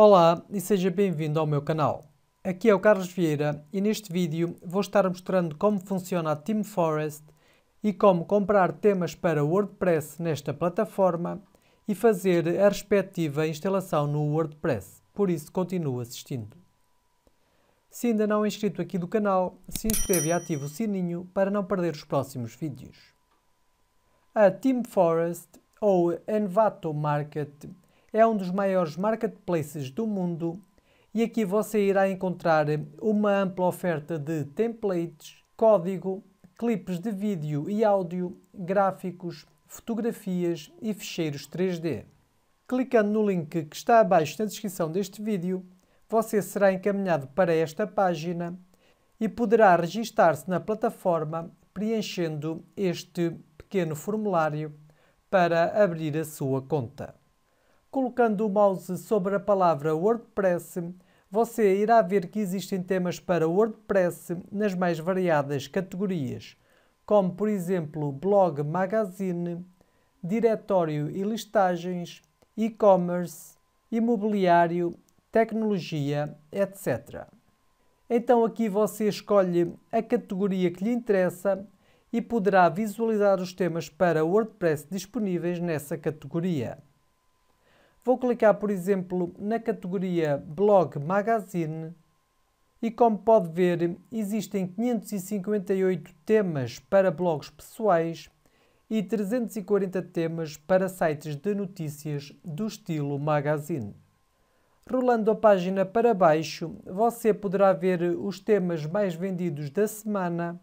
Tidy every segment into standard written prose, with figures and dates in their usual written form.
Olá e seja bem-vindo ao meu canal. Aqui é o Carlos Vieira e neste vídeo vou estar mostrando como funciona a ThemeForest e como comprar temas para WordPress nesta plataforma e fazer a respectiva instalação no WordPress. Por isso, continue assistindo. Se ainda não é inscrito aqui do canal, se inscreva e ative o sininho para não perder os próximos vídeos. A ThemeForest ou Envato Market é um dos maiores marketplaces do mundo e aqui você irá encontrar uma ampla oferta de templates, código, clipes de vídeo e áudio, gráficos, fotografias e ficheiros 3D. Clicando no link que está abaixo na descrição deste vídeo, você será encaminhado para esta página e poderá registar-se na plataforma preenchendo este pequeno formulário para abrir a sua conta. Colocando o mouse sobre a palavra WordPress, você irá ver que existem temas para WordPress nas mais variadas categorias, como por exemplo blog, magazine, diretório e listagens, e-commerce, imobiliário, tecnologia, etc. Então aqui você escolhe a categoria que lhe interessa e poderá visualizar os temas para WordPress disponíveis nessa categoria. Vou clicar, por exemplo, na categoria Blog Magazine e, como pode ver, existem 558 temas para blogs pessoais e 340 temas para sites de notícias do estilo magazine. Rolando a página para baixo, você poderá ver os temas mais vendidos da semana,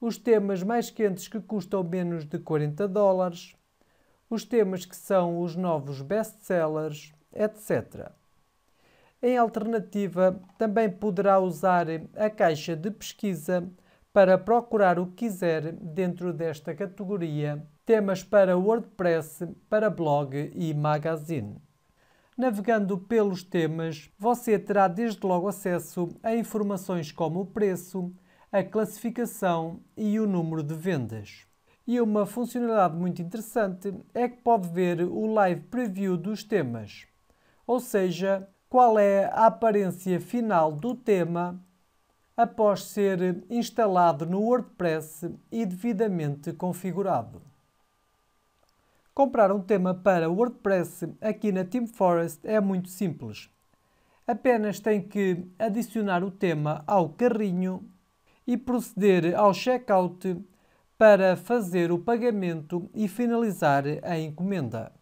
os temas mais quentes que custam menos de $40, os temas que são os novos best-sellers, etc. Em alternativa, também poderá usar a caixa de pesquisa para procurar o que quiser dentro desta categoria temas para WordPress, para blog e magazine. Navegando pelos temas, você terá desde logo acesso a informações como o preço, a classificação e o número de vendas. E uma funcionalidade muito interessante é que pode ver o live preview dos temas, ou seja, qual é a aparência final do tema após ser instalado no WordPress e devidamente configurado. Comprar um tema para WordPress aqui na ThemeForest é muito simples. Apenas tem que adicionar o tema ao carrinho e proceder ao checkout para fazer o pagamento e finalizar a encomenda.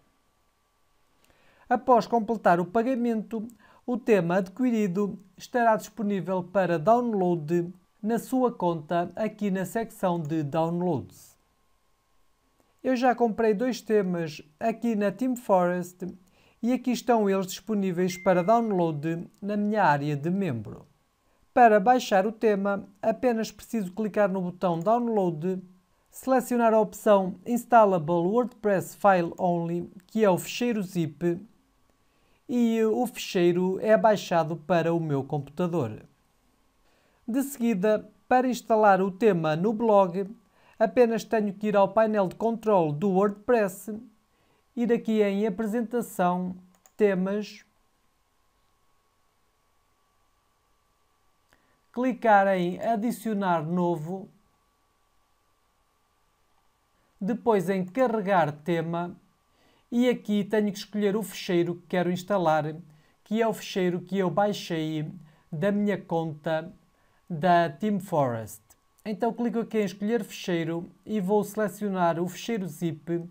Após completar o pagamento, o tema adquirido estará disponível para download na sua conta aqui na secção de Downloads. Eu já comprei 2 temas aqui na ThemeForest e aqui estão eles disponíveis para download na minha área de membro. Para baixar o tema, apenas preciso clicar no botão Download, selecionar a opção Installable WordPress File Only, que é o ficheiro zip, e o ficheiro é baixado para o meu computador. De seguida, para instalar o tema no blog, apenas tenho que ir ao painel de controle do WordPress, ir aqui em Apresentação, Temas, clicar em Adicionar Novo, depois em Carregar Tema e aqui tenho que escolher o ficheiro que quero instalar, que é o ficheiro que eu baixei da minha conta da ThemeForest. Então clico aqui em Escolher Ficheiro e vou selecionar o ficheiro zip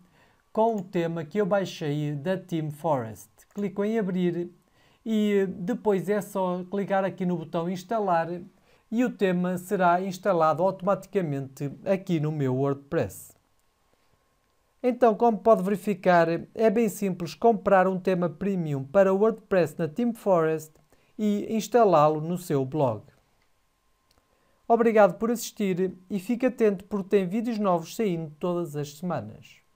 com o tema que eu baixei da ThemeForest. Clico em Abrir e depois é só clicar aqui no botão Instalar e o tema será instalado automaticamente aqui no meu WordPress. Então, como pode verificar, é bem simples comprar um tema premium para WordPress na ThemeForest e instalá-lo no seu blog. Obrigado por assistir e fique atento porque tem vídeos novos saindo todas as semanas.